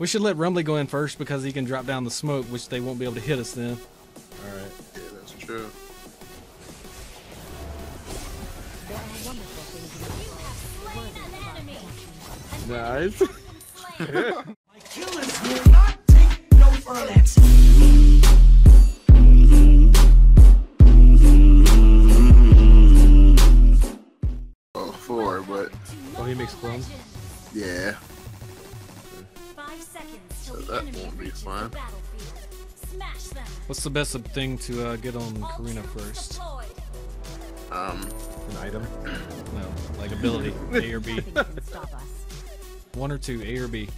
We should let Rumbly go in first because he can drop down the smoke, which they won't be able to hit us then. Alright. Yeah, that's true. Nice. Oh, four, but... Oh, he makes clones? Yeah. 5 seconds so that won't be fun. What's the best thing to get on Karina first? An item? No, like ability. A or B. One or two, A or B.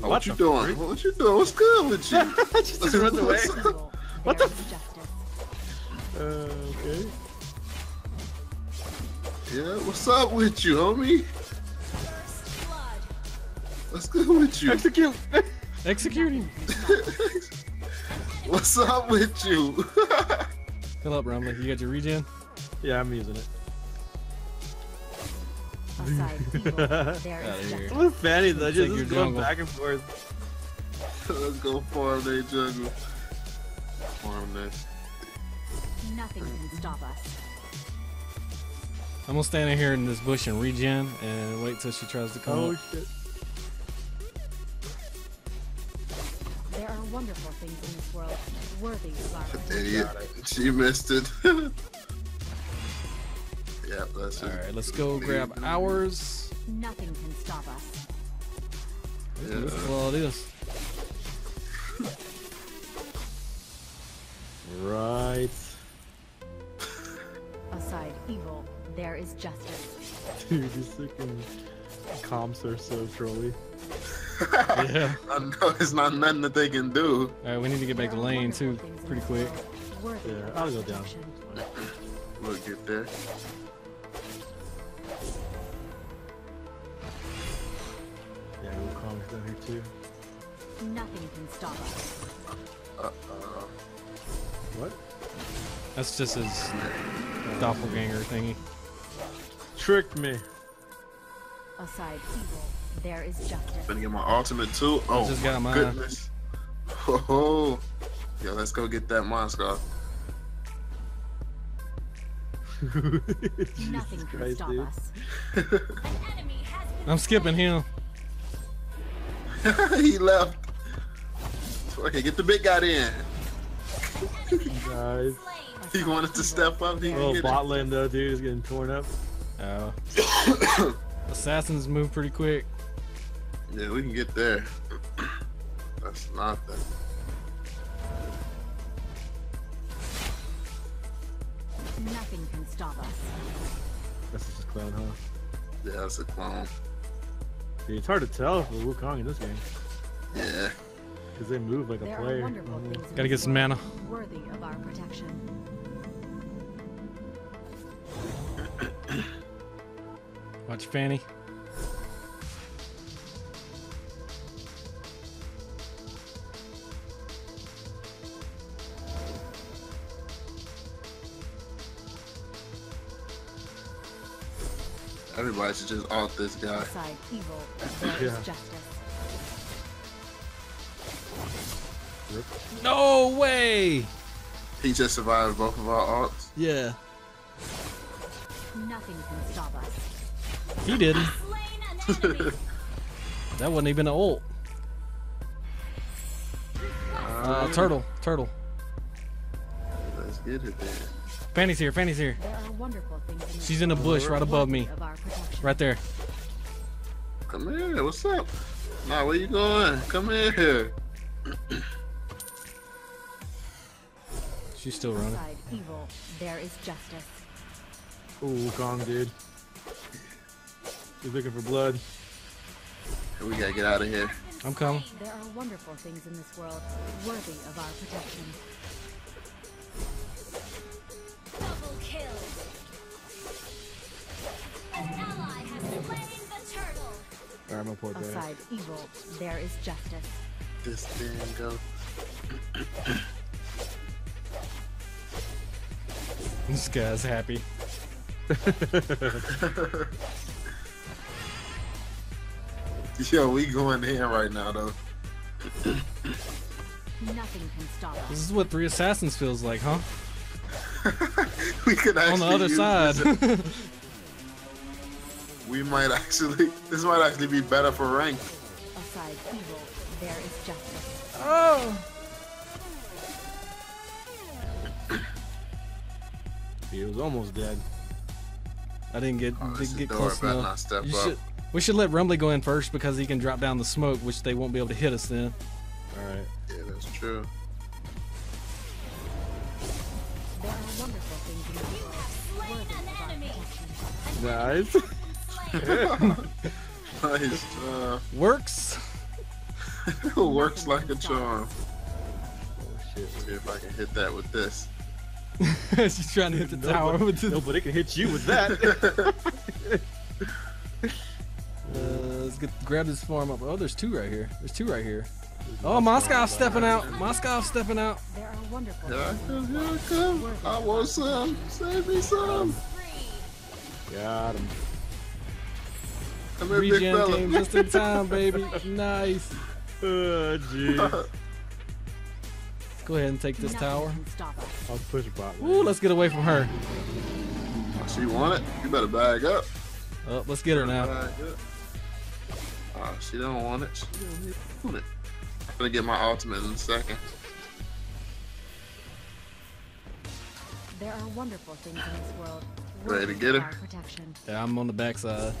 What you doing? Freak? What you doing? What's good with you? Just run away. What the? Okay. Yeah, what's up with you, homie? What's good with you? Execute. Executing. What's up with you? Fill up, Rumbly. You got your regen? Yeah, I'm using it. Look, Fanny, though, just going back and forth. Let's go farm day jungle. Farm day. Nothing can stop us. I'm gonna stand in here in this bush and regen and wait till she tries to come up. Oh shit. There are wonderful things in this world worthy of our idiot. She missed it. Yeah, that's all right, let's go grab ours. Nothing can stop us. Yeah. This is all it is. Right. Aside evil, there is justice. Dude, these fucking comps are so trolly. Yeah. I know it's not nothing that they can do. All right, we need to get back to lane too, pretty quick. Yeah, I'll go down. We'll get there. Yeah, Wukong's down here too. Nothing can stop us. What? That's just his doppelganger thingy. Tricked me. Aside evil, there is justice. Gonna get my ultimate too. Oh, just got my goodness. Oh, yo, let's go get that Moskov. Nothing can stop us. I'm skipping him. He left. Okay, get the big guy in. Guys, he wanted to step up. He oh, bot lane though, dude, is getting torn up. Oh. Assassins move pretty quick. Yeah, we can get there. That's nothing. Nothing can stop us. That's just a clone, huh? Yeah, that's a clone. Dude, it's hard to tell for Wukong in this game. Yeah. Because they move like a player. Gotta get some mana. Worthy of our protection. Watch Fanny. Everybody should just alt this guy. Evil, yeah. No way! He just survived both of our alts? Yeah. Nothing can stop us. He didn't. That wasn't even an ult. Turtle. Let's get it there. Fanny's here. She's in a bush right above me. Right there. Come here, what's up? Nah, where you going? Come here. She's still running. Evil, there is justice. Ooh, Kong, dude. He's looking for blood. We gotta get out of here. I'm coming. There are wonderful things in this world worthy of our protection. Alright, I'm gonna aside evil, there is justice. This thing go. This guy's happy. Yo, we going in right now, though. Nothing can stop us. This is what 3 Assassins feels like, huh? We could actually on the other side. We might actually. This might actually be better for rank. Aside evil, there is justice. Oh. He was almost dead. I didn't get, oh, didn't get close enough. We should let Rumbly go in first because he can drop down the smoke, which they won't be able to hit us then. All right. Yeah, that's true. There are wonderful things in the world. You have slain an enemy. Nice. Nice. Works. Works like a charm. Oh shit! Let's see if I can hit that with this. She's trying to hit the tower with this. Nobody can hit you with that. Let's grab this farm up. Oh, there's 2 right here. There's 2 right here. Oh, Moskov's stepping out. Moskov's stepping out. There are wonderful. Here I come. Here I come. I want some. Save me some. Got him. Come here, big fella. Regen came just in time, baby. Nice. Oh, jeez. Go ahead and take this tower. I'll push bot. Ooh, let's get away from her. She want it? You better bag up. Oh, let's get her now. Oh, she don't want it. She don't want it. I'm gonna get my ultimate in a second. There are wonderful things in this world. Ready to get her? Yeah, I'm on the backside.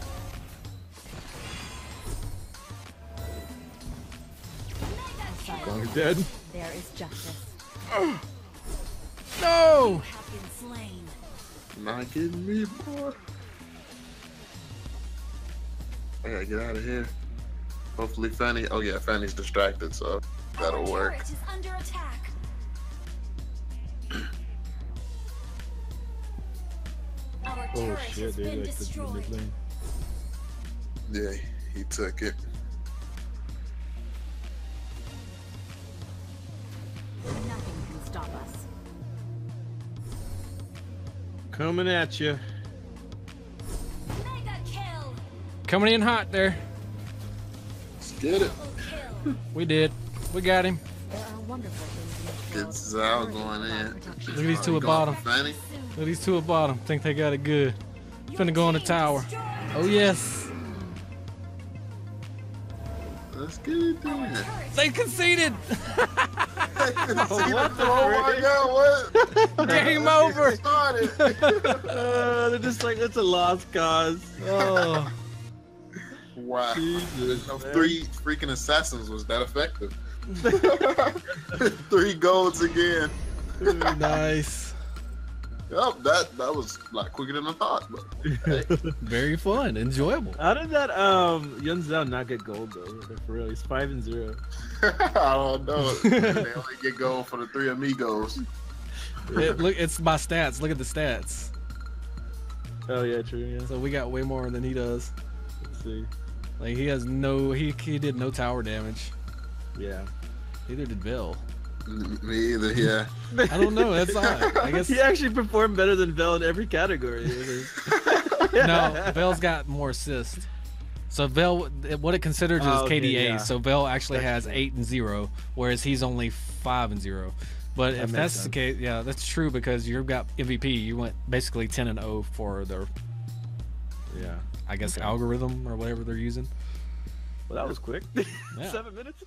Wukong's dead. There is justice. Oh. No! You have been slain. Not getting me, boy. I gotta get out of here. Hopefully Fanny. Oh yeah, Fanny's distracted, so that'll work. Our turret is under attack. Our turret has been destroyed. Yeah, he took it. Coming at you. Mega kill. Coming in hot there. Let's get it. We did. We got him. There are wonderful things. It's Zao going in. Look at these 2 at bottom. Look at these 2 at bottom. Think they got it good. Finna go on the tower. Oh yes. Let's get it doing it. They conceded. Oh my god, what? Game over! They're just like, that's a lost cause. Oh. Wow. Jesus, 3 freaking assassins was that effective. 3 golds again. Nice. Yep, that was a lot quicker than I thought, but hey. Very fun, enjoyable. How did that Yunzhao not get gold though? For real, he's 5-0. I don't know. They only get gold for the 3 amigos. Look, it's my stats. Look at the stats. Oh yeah, true. Yeah. So we got way more than he does. Let's see. Like he has no, he did no tower damage. Yeah. Neither did Vel. Me either, yeah. I don't know, that's odd. I guess he actually performed better than Vel in every category. No, Vel's got more assists. So Vel, what it considered is KDA, yeah. So Vel actually has 8-0, whereas he's only 5-0. But if that's the case, yeah, that's true because you've got MVP, you went basically 10-0 for their, yeah, I guess algorithm or whatever they're using. Well, that was quick. Yeah. 7 minutes.